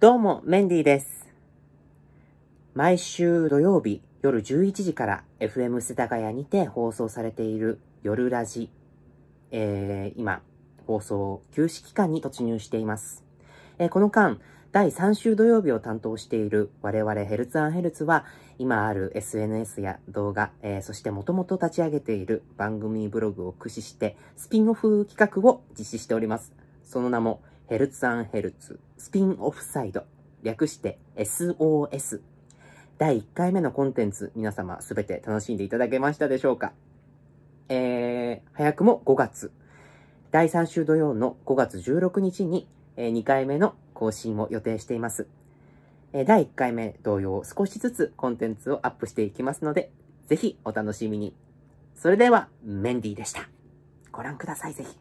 どうも、メンディーです。毎週土曜日夜11時から FM 世田谷にて放送されている夜ラジ。今、放送休止期間に突入しています。この間、第3週土曜日を担当している我々ヘルツ&ヘルツは、今ある SNS や動画、そしてもともと立ち上げている番組ブログを駆使して、スピンオフ企画を実施しております。その名も、ヘルツ&ヘルツスピンオフサイド、略して SOS。 第1回目のコンテンツ、皆様すべて楽しんでいただけましたでしょうか。早くも5月、第3週土曜の5月16日に2回目の更新を予定しています。第1回目同様、少しずつコンテンツをアップしていきますので、ぜひお楽しみに。それでは、メンディーでした。ご覧ください、ぜひ。